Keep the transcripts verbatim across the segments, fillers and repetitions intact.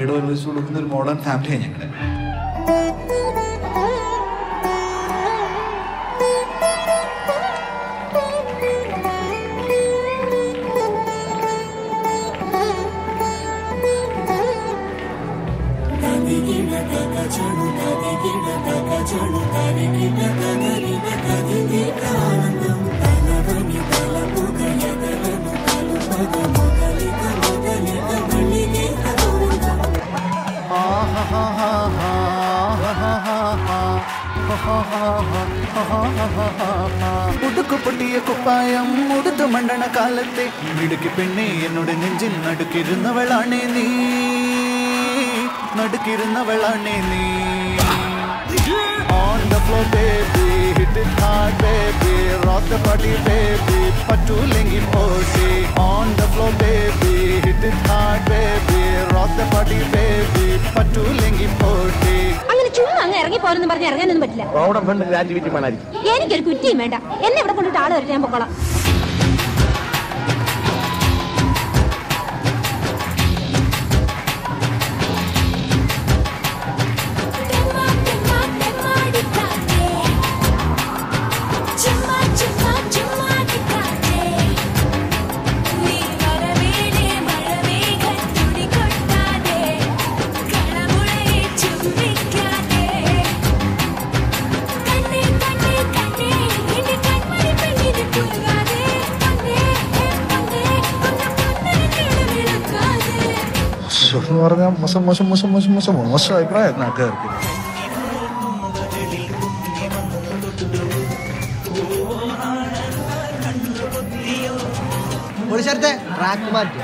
freedom അനുവദിച്ചു കൊടുക്കുന്ന ഒരു മോഡേൺ ഫാമിലിയാണ് ഞങ്ങളുടെ. നടുക്കിരുന്നവളാണേ നീ നടുക്കിരുന്നവളാണേ നീ on the floor baby hit it hard baby rock the body baby pattulengi poti on the floor baby hit it hard baby rock the body baby pattulengi poti അങ്ങനെ ചുമ്മാ അങ്ങ് ഇറങ്ങി പോരെന്ന് പറഞ്ഞ് ഇറങ്ങാനൊന്നും പറ്റില്ല. ഓടം ഫണ്ട് ഗ്രാജുവേറ്റ് മാനായിരിക്കും. എനിക്കൊരു കുറ്റിയും വേണ്ട. എന്നെ ഇവിടെ കൊണ്ടിട്ട് ആള് വരട്ടെ, ഞാൻ പൊക്കോളാം. പറഞ്ഞാൽ മോശം മോശം മോശം മോശം മോശം മോശം അഭിപ്രായം നാട്ടുകാർക്ക്. ഒരു സ്ഥലത്തെ ട്രാക്ക് മാറ്റി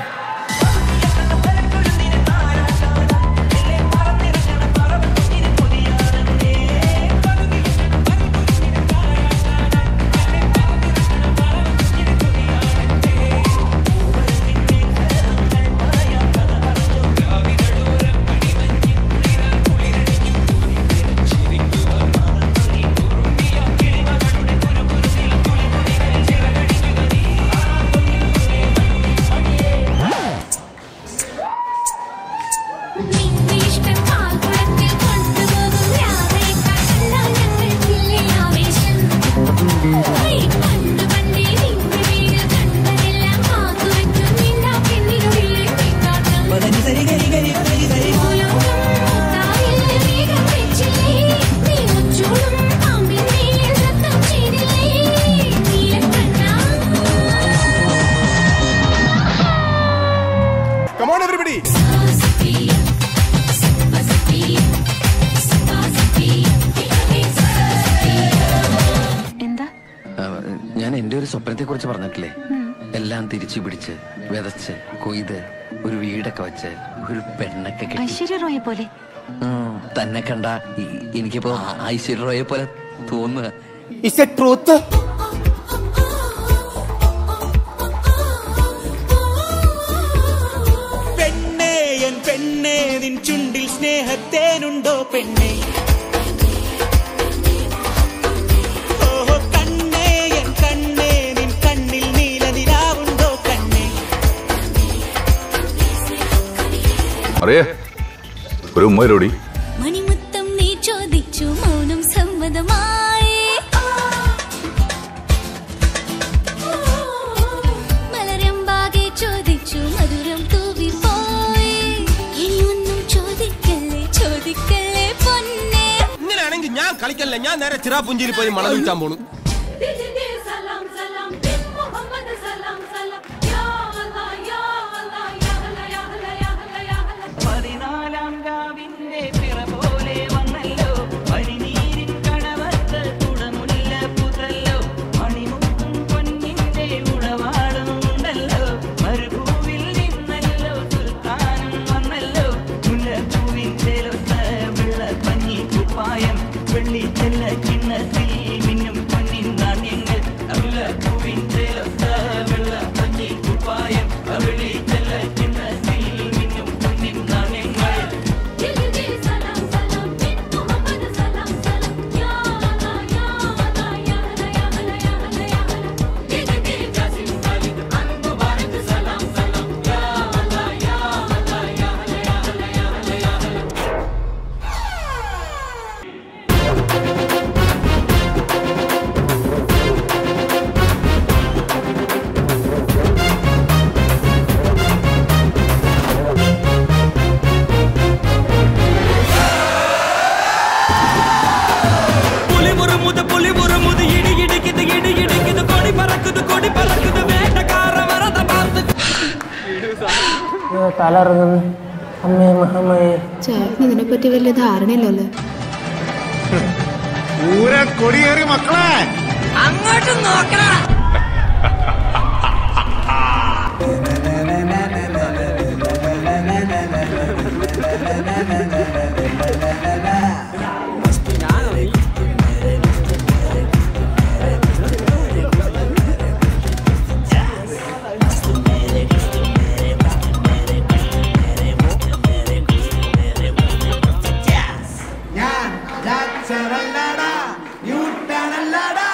പറഞ്ഞിട്ടില്ലേ, എല്ലാം തിരിച്ചു പിടിച്ച് വിതച്ച് കൊയ്ത് ഒരു വീടൊക്കെ വെച്ച് ഒരു പെണ്ണൊക്കെ ഐശ്വര്യ റോയെ പോലെ തന്നെ കണ്ട എനിക്കിപ്പോ ഐശ്വര്യ റോയെ പോലെ തോന്നുക. It's a truth. പെണ്ണേ എൻ പെണ്ണേ നിൻ ചുണ്ടിൽ സ്നേഹത്തേനുണ്ടോ പെണ്ണേ ഒരു ഉമ്മയിലൂടി മണിമുത്തം നീ ചോദിച്ചു മൗനം സമ്മതമായി മലരമ്പാകെ ചോദിച്ചു മധുരം തൂവി പോയി ഇനിയൊന്നും ചോദിക്കല്ലേ ചോദിക്കല്ലേ പൊന്നേ. ഇങ്ങനെയാണെങ്കിൽ ഞാൻ കളിക്കല്ലേ, ഞാൻ നേരെ ചിറാപ്പുഞ്ചിയിൽ പോയി മണം വിൽക്കാൻ പോണു. തലർന്ന് അമ്മേ മഹമ്മേ ചേട്ടൻ ഇതിനെപ്പറ്റി വലിയ ധാരണയില്ലല്ലോ. ഊരെ കൊടിയേറി മക്കളെ അങ്ങോട്ട് നോക്കടാ. Saralada, you tanalada.